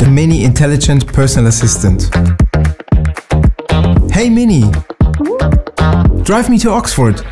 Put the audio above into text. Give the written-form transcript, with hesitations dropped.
The Mini Intelligent Personal Assistant. Hey Mini, drive me to Oxford.